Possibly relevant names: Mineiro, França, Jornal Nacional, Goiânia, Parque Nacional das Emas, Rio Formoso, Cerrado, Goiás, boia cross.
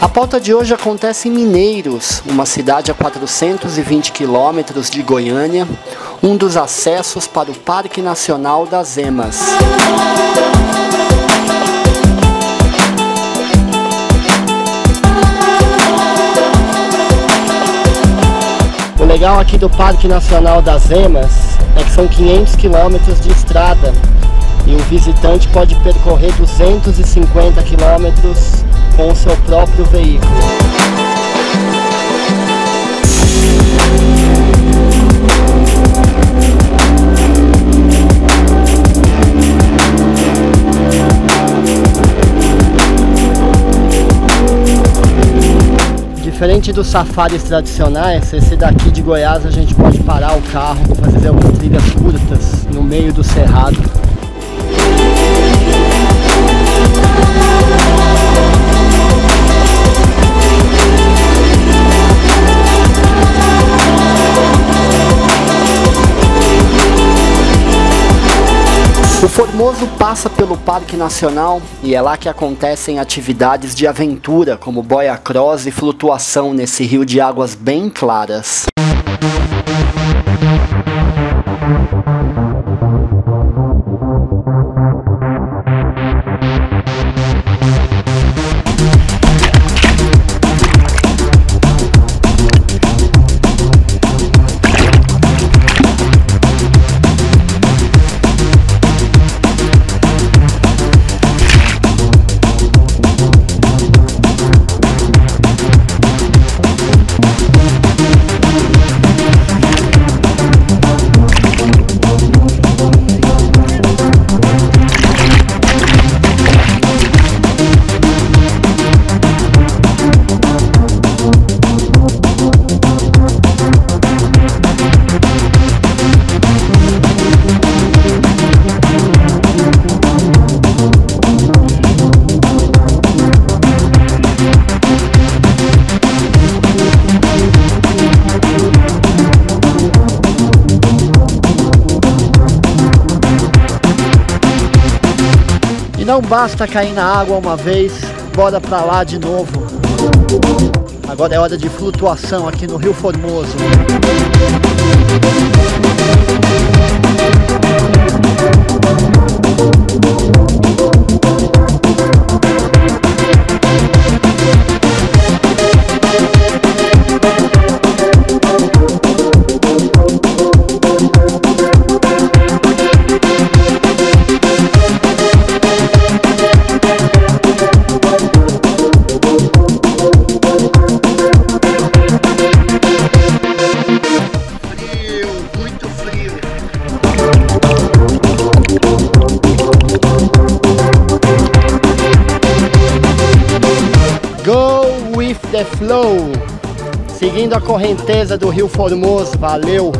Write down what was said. A pauta de hoje acontece em Mineiros, uma cidade a 420 quilômetros de Goiânia, um dos acessos para o Parque Nacional das Emas. O legal aqui do Parque Nacional das Emas é que são 500 quilômetros de estrada e o visitante pode percorrer 250 quilômetros com o seu próprio veículo. Diferente dos safaris tradicionais, esse daqui de Goiás a gente pode parar o carro, fazer algumas trilhas curtas no meio do Cerrado. O Formoso passa pelo Parque Nacional e é lá que acontecem atividades de aventura, como boia cross e flutuação nesse rio de águas bem claras. Não basta cair na água uma vez, bora pra lá de novo. Agora é hora de flutuação aqui no Rio Formoso. The flow, seguindo a correnteza do Rio Formoso, valeu!